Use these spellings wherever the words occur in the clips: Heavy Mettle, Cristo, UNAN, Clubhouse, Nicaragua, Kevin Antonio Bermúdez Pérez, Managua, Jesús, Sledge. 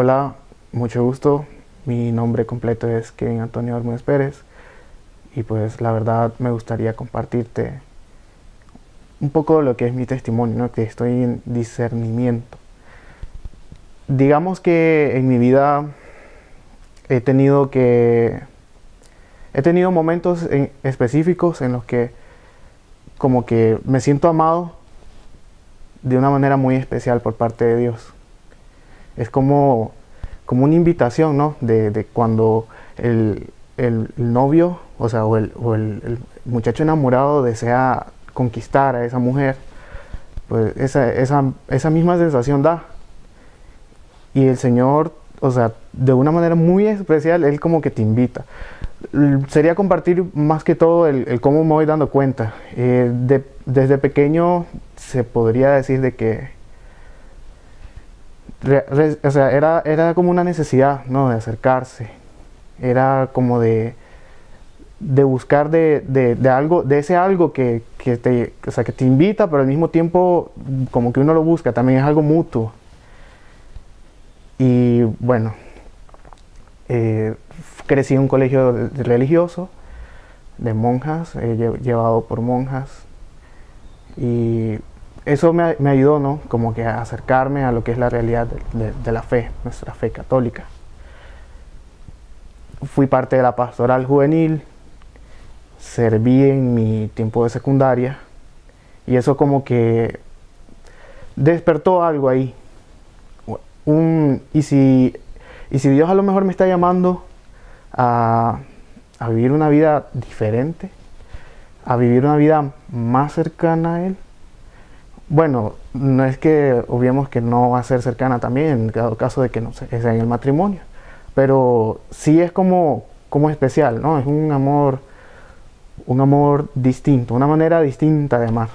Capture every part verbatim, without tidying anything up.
Hola, mucho gusto. Mi nombre completo es Kevin Antonio Bermúdez Pérez y pues la verdad me gustaría compartirte un poco lo que es mi testimonio, ¿no? Que estoy en discernimiento. Digamos que en mi vida he tenido que he tenido momentos en específicos en los que como que me siento amado de una manera muy especial por parte de Dios. Es como, como una invitación, ¿no? De, de cuando el, el novio, o sea, o, el, o el, el muchacho enamorado desea conquistar a esa mujer, pues esa, esa, esa misma sensación da. Y el Señor, o sea, de una manera muy especial, Él como que te invita. Sería compartir más que todo el, el cómo me voy dando cuenta. Eh, de, desde pequeño se podría decir de que re, re, o sea, era, era como una necesidad, ¿no? De acercarse. Era como de, de buscar de, de, de algo, de ese algo que, que, te, o sea, que te invita, pero al mismo tiempo como que uno lo busca. También es algo mutuo. Y bueno, eh, crecí en un colegio religioso, de monjas, eh, llevado por monjas. Y eso me, me ayudó, ¿no? Como que a acercarme a lo que es la realidad de, de, de la fe, nuestra fe católica. Fui parte de la pastoral juvenil, serví en mi tiempo de secundaria. Y eso como que despertó algo ahí. Un, y, si, y si Dios a lo mejor me está llamando a, a vivir una vida diferente, a vivir una vida más cercana a Él, bueno, no es que obviemos que no va a ser cercana también, en el caso de que no sea en el matrimonio, pero sí es como, como especial, ¿no? Es un amor, un amor distinto, una manera distinta de amar.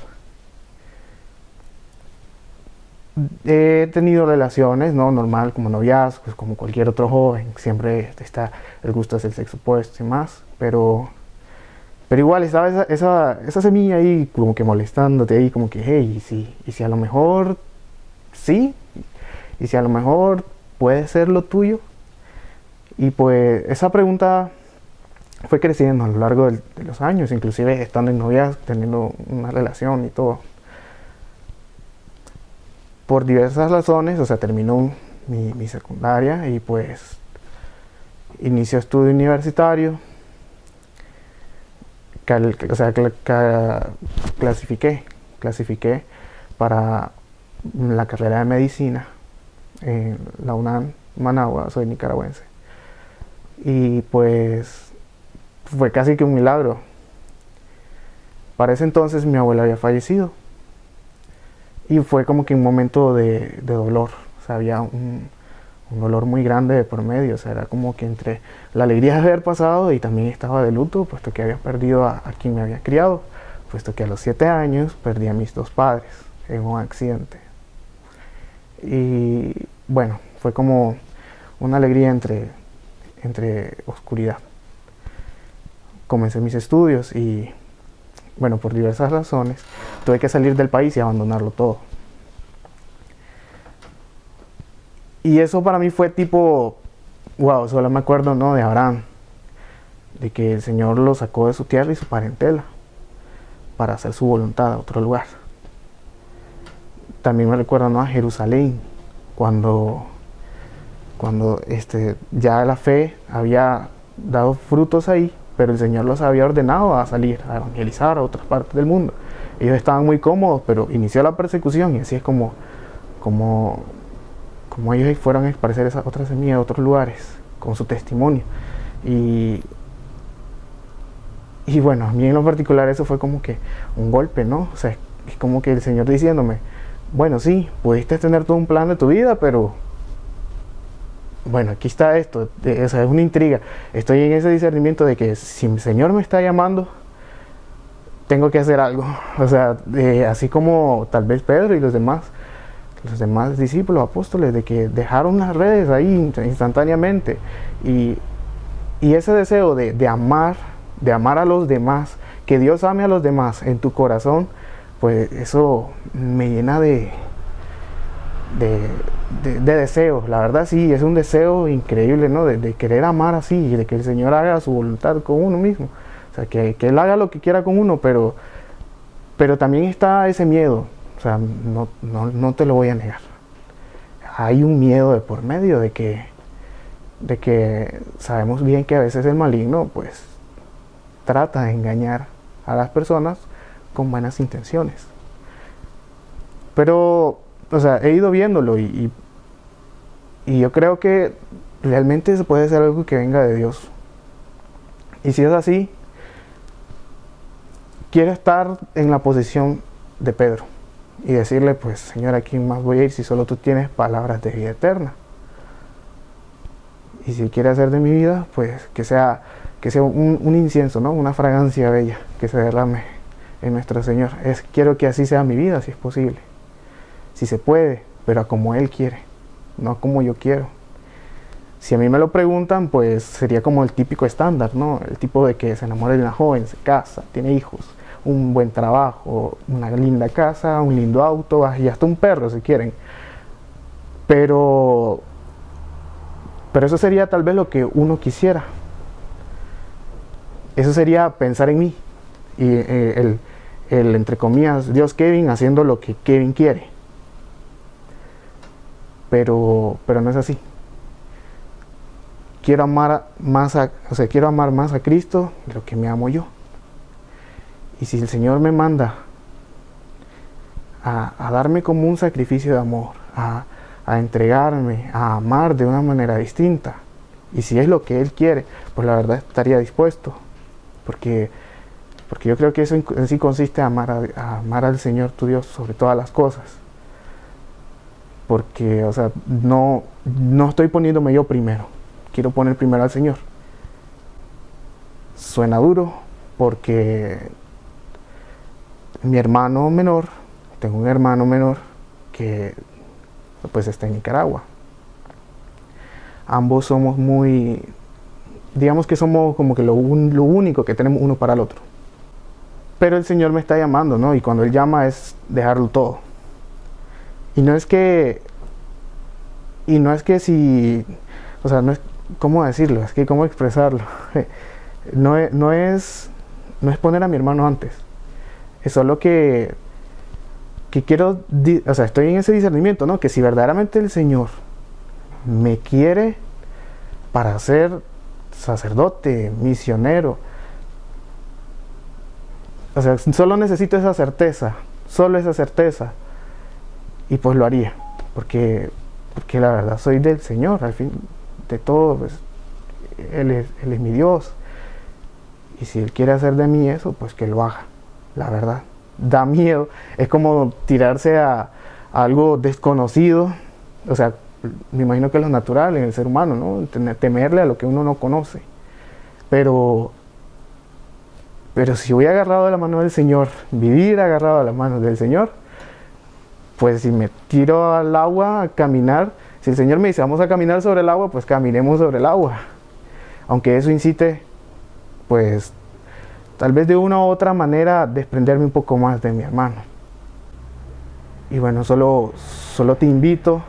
He tenido relaciones, ¿no? Normal, como noviazgos, como cualquier otro joven. Siempre está el gusto hacia el sexo opuesto y más. Pero, pero igual estaba esa, esa, esa semilla ahí como que molestándote ahí, como que, hey, ¿y si, y si a lo mejor sí? ¿Y si a lo mejor puede ser lo tuyo? Y pues esa pregunta fue creciendo a lo largo del, de los años, inclusive estando en noviazgo, teniendo una relación y todo. Por diversas razones, o sea, terminó mi, mi secundaria y pues inició estudio universitario, cal, o sea, cl, cal, clasifiqué, clasifiqué para la carrera de medicina en la UNAN, Managua, soy nicaragüense. Y pues fue casi que un milagro. Para ese entonces mi abuela había fallecido. Y fue como que un momento de, de dolor, o sea, había un, un dolor muy grande de por medio, o sea, era como que entre la alegría de haber pasado y también estaba de luto, puesto que había perdido a, a quien me había criado, puesto que a los siete años perdí a mis dos padres en un accidente. Y bueno, fue como una alegría entre, entre oscuridad. Comencé mis estudios y... bueno, por diversas razones, tuve que salir del país y abandonarlo todo. Y eso para mí fue tipo, wow, solo me acuerdo, ¿no? De Abraham, de que el Señor lo sacó de su tierra y su parentela para hacer su voluntad a otro lugar. También me recuerdo, ¿no? A Jerusalén, cuando, cuando este, ya la fe había dado frutos ahí, pero el Señor los había ordenado a salir, a evangelizar a otras partes del mundo. Ellos estaban muy cómodos, pero inició la persecución y así es como, como, como ellos fueron a esparcer esas otras semillas a otros lugares con su testimonio. Y, y bueno, a mí en lo particular eso fue como que un golpe, ¿no? O sea, es como que el Señor diciéndome, bueno, sí, pudiste tener todo un plan de tu vida, pero... bueno, aquí está esto, o sea, es una intriga. Estoy en ese discernimiento de que si el Señor me está llamando, tengo que hacer algo. O sea, eh, así como tal vez Pedro y los demás, los demás discípulos, apóstoles, de que dejaron las redes ahí instantáneamente. Y, y ese deseo de, de amar, de amar a los demás, que Dios ame a los demás en tu corazón, pues eso me llena de... de, de, de deseos, la verdad sí, es un deseo increíble, ¿no? De, de querer amar así, de que el Señor haga su voluntad con uno mismo, o sea, que, que Él haga lo que quiera con uno, pero, pero también está ese miedo, o sea, no, no, no te lo voy a negar, hay un miedo de por medio de que, de que sabemos bien que a veces el maligno, pues, trata de engañar a las personas con buenas intenciones, pero, o sea, he ido viéndolo y, y, y yo creo que realmente se puede ser algo que venga de Dios. Y si es así, quiero estar en la posición de Pedro y decirle, pues, Señor, ¿a quién más voy a ir si solo tú tienes palabras de vida eterna? Y si quiere hacer de mi vida, pues, que sea, que sea un, un incienso, ¿no? Una fragancia bella que se derrame en nuestro Señor. Es, quiero que así sea mi vida, si es posible, si se puede, pero a como Él quiere, no a como yo quiero. Si a mí me lo preguntan, pues sería como el típico estándar, ¿no? El tipo de que se enamora de una joven, se casa, tiene hijos, un buen trabajo, una linda casa, un lindo auto, y hasta un perro si quieren. Pero, pero eso sería tal vez lo que uno quisiera. Eso sería pensar en mí y eh, el, el, entre comillas, Dios Kevin haciendo lo que Kevin quiere. Pero, pero no es así. Quiero amar más a, o sea, quiero amar más a Cristo de lo que me amo yo. Y si el Señor me manda a, a darme como un sacrificio de amor, a, a entregarme, a amar de una manera distinta, y si es lo que Él quiere, pues la verdad estaría dispuesto. Porque, porque yo creo que eso en sí consiste en amar, a, a amar al Señor tu Dios sobre todas las cosas. Porque, o sea, no, no estoy poniéndome yo primero. Quiero poner primero al Señor. Suena duro porque mi hermano menor, tengo un hermano menor que pues está en Nicaragua. Ambos somos muy, digamos que somos como que lo, un, lo único que tenemos uno para el otro. Pero el Señor me está llamando, ¿no? Y cuando Él llama es dejarlo todo. Y no es que, y no es que si, o sea, no es, ¿cómo decirlo? Es que ¿cómo expresarlo? No es, no es, no es poner a mi hermano antes. Es solo que, que quiero, o sea, estoy en ese discernimiento, ¿no? Que si verdaderamente el Señor me quiere para ser sacerdote, misionero, o sea, solo necesito esa certeza, solo esa certeza. Y pues lo haría, porque, porque la verdad soy del Señor, al fin de todo, pues, Él es, Él es mi Dios. Y si Él quiere hacer de mí eso, pues que lo haga, la verdad. Da miedo, es como tirarse a, a algo desconocido, o sea, me imagino que es lo natural en el ser humano, ¿no? Temerle a lo que uno no conoce. Pero, pero si voy agarrado de la mano del Señor, vivir agarrado de la mano del Señor, pues si me tiro al agua a caminar, si el Señor me dice vamos a caminar sobre el agua, pues caminemos sobre el agua. Aunque eso incite, pues tal vez de una u otra manera, desprenderme un poco más de mi hermano. Y bueno, solo, solo te invito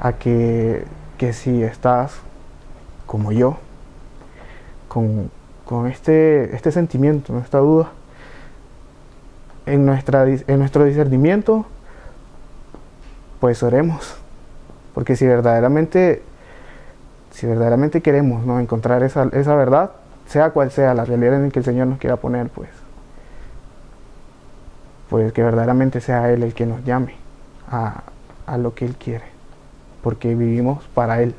a que, que si estás como yo, con, con este, este sentimiento, esta duda, en, nuestra, en nuestro discernimiento, pues oremos, porque si verdaderamente, si verdaderamente queremos, ¿no?, encontrar esa, esa verdad, sea cual sea la realidad en la que el Señor nos quiera poner, pues, pues que verdaderamente sea Él el que nos llame a, a lo que Él quiere, porque vivimos para Él,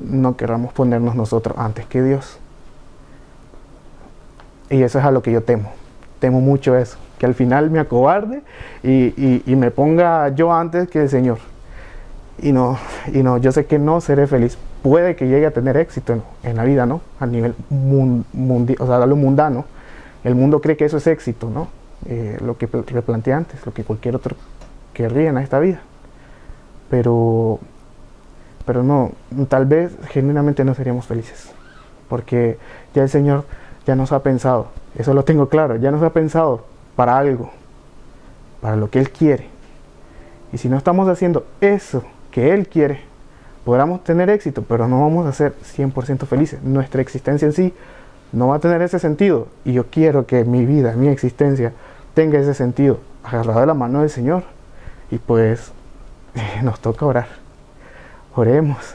no queramos ponernos nosotros antes que Dios. Y eso es a lo que yo temo, temo mucho eso, que al final me acobarde y, y, y me ponga yo antes que el Señor. Y no, y no, yo sé que no seré feliz. Puede que llegue a tener éxito en, en la vida, ¿no? A nivel mundi, o sea, a lo mundano. El mundo cree que eso es éxito, ¿no? Eh, lo que le planteé antes, lo que cualquier otro querría en esta vida. Pero, pero no, tal vez genuinamente no seríamos felices. Porque ya el Señor ya nos ha pensado, eso lo tengo claro, ya nos ha pensado para algo, para lo que Él quiere. Y si no estamos haciendo eso que Él quiere, podamos tener éxito, pero no vamos a ser cien por ciento felices. Nuestra existencia en sí no va a tener ese sentido, y yo quiero que mi vida, mi existencia, tenga ese sentido, agarrado de la mano del Señor. Y pues nos toca orar. Oremos,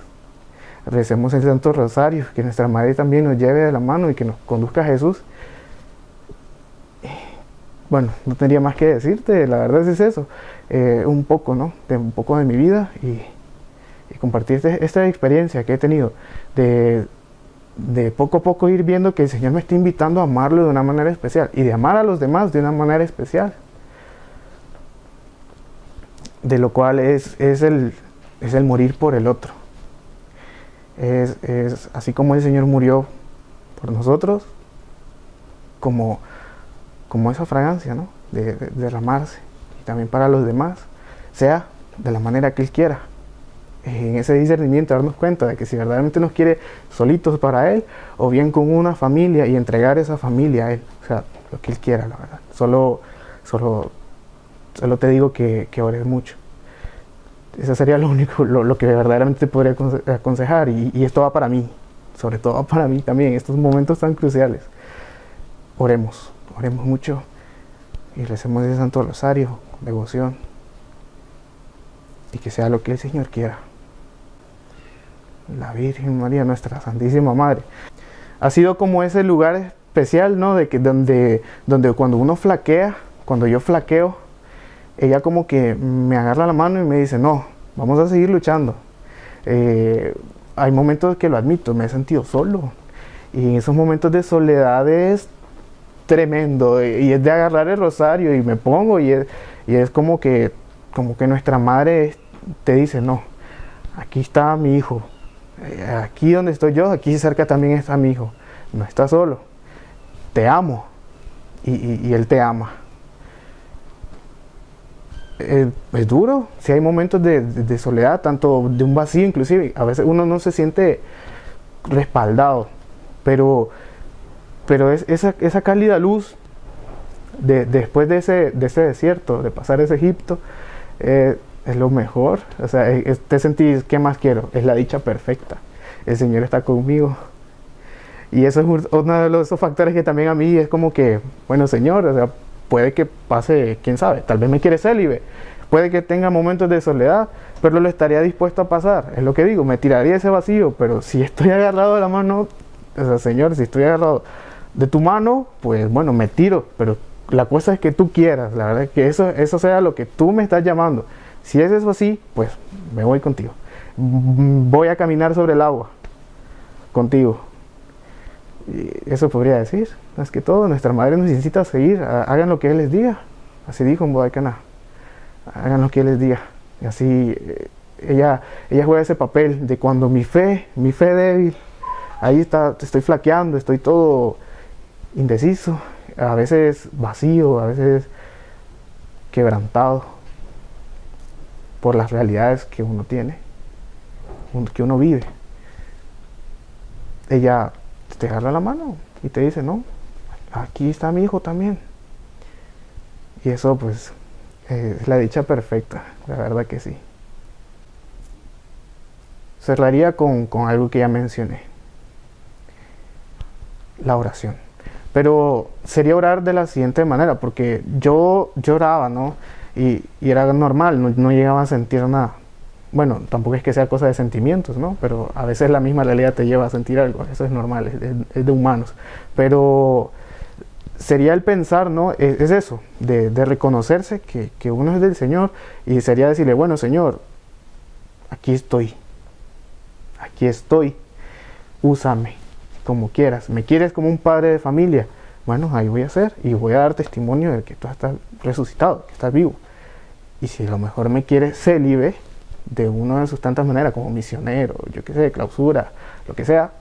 recemos el Santo Rosario, que nuestra Madre también nos lleve de la mano y que nos conduzca a Jesús. Bueno, no tendría más que decirte, la verdad es eso, eh, un poco, ¿no? De un poco de mi vida y, y compartirte esta experiencia que he tenido de, de poco a poco ir viendo que el Señor me está invitando a amarlo de una manera especial y de amar a los demás de una manera especial, de lo cual es, es, el, es el morir por el otro. Es, es así como el Señor murió por nosotros, como... como esa fragancia, ¿no? De, de derramarse, y también para los demás, sea de la manera que Él quiera. En ese discernimiento darnos cuenta de que si verdaderamente nos quiere solitos para Él, o bien con una familia, y entregar esa familia a Él, o sea, lo que Él quiera, la verdad. Solo, solo, solo te digo que, que ores mucho. Eso sería lo único, lo, lo que verdaderamente te podría aconse- aconsejar, y, y esto va para mí, sobre todo va para mí también, estos momentos tan cruciales. Oremos. Oremos mucho y recemos el Santo Rosario con devoción, y que sea lo que el Señor quiera. La Virgen María, nuestra Santísima Madre, ha sido como ese lugar especial, ¿no? De que, donde, donde cuando uno flaquea, cuando yo flaqueo, ella como que me agarra la mano y me dice, no, vamos a seguir luchando. Eh, hay momentos que lo admito, me he sentido solo, y en esos momentos de soledad es tremendo, y es de agarrar el rosario y me pongo, y es, y es como que como que nuestra madre te dice, no, aquí está mi hijo, aquí donde estoy yo, aquí cerca también está mi hijo, no está solo, te amo, y, y, y él te ama. Es, es duro, si sí hay momentos de, de, de soledad, tanto de un vacío inclusive, a veces uno no se siente respaldado, pero Pero es esa, esa cálida luz de, después de ese, de ese desierto, de pasar ese Egipto, eh, es lo mejor. O sea, es, te sentís, ¿qué más quiero? Es la dicha perfecta. El Señor está conmigo. Y eso es uno de los, esos factores que también a mí es como que, bueno, Señor, o sea, puede que pase, quién sabe, tal vez me quiere célibe, puede que tenga momentos de soledad, pero lo estaría dispuesto a pasar. Es lo que digo, me tiraría ese vacío, pero si estoy agarrado de la mano, o sea, Señor, si estoy agarrado de tu mano, pues bueno, me tiro, pero la cosa es que tú quieras, la verdad, es que eso, eso sea lo que tú me estás llamando. Si es eso así, pues me voy contigo, voy a caminar sobre el agua contigo. Y eso podría decir, más que todo, nuestra madre nos incita a seguir, a, hagan lo que Él les diga, así dijo en Bodacaná, hagan lo que Él les diga, y así eh, ella, ella juega ese papel de cuando mi fe, mi fe débil, ahí está, estoy flaqueando, estoy todo indeciso, a veces vacío, a veces quebrantado por las realidades que uno tiene, que uno vive. Ella te agarra la mano y te dice, no, aquí está mi hijo también. Y eso pues es la dicha perfecta, la verdad que sí. Cerraría con, con algo que ya mencioné, la oración. Pero sería orar de la siguiente manera, porque yo lloraba, ¿no? Y, y era normal, no, no llegaba a sentir nada. Bueno, tampoco es que sea cosa de sentimientos, ¿no? Pero a veces la misma realidad te lleva a sentir algo, eso es normal, es, es, es de humanos. Pero sería el pensar, ¿no? Es, es eso, de, de reconocerse que, que uno es del Señor, y sería decirle, bueno, Señor, aquí estoy, aquí estoy, úsame como quieras, me quieres como un padre de familia, bueno, ahí voy a ser y voy a dar testimonio de que tú estás resucitado, que estás vivo. Y si a lo mejor me quieres célibe de una de sus tantas maneras, como misionero, yo qué sé, clausura, lo que sea,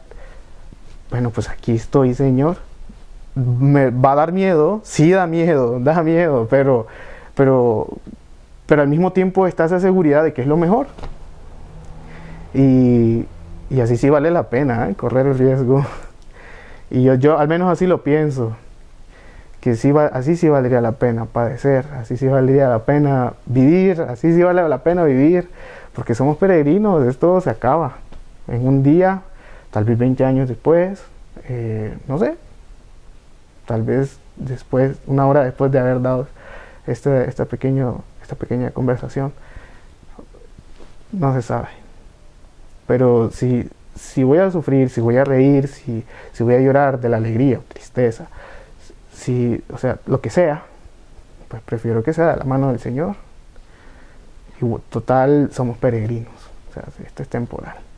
bueno, pues aquí estoy, Señor. Me va a dar miedo, sí da miedo, da miedo, pero, pero, pero al mismo tiempo está esa seguridad de que es lo mejor. Y Y así sí vale la pena, ¿eh? Correr el riesgo. Y yo, yo al menos así lo pienso. Que sí va, así sí valdría la pena padecer, así sí valdría la pena vivir, así sí vale la pena vivir. porque somos peregrinos, esto se acaba en un día, tal vez veinte años después, eh, no sé, tal vez después, una hora después de haber dado este, esta, pequeño, esta pequeña conversación, no se sabe. Pero si, si voy a sufrir, si voy a reír, si, si voy a llorar de la alegría o tristeza, si, o sea, lo que sea, pues prefiero que sea de la mano del Señor. Y total, somos peregrinos, o sea, esto es temporal.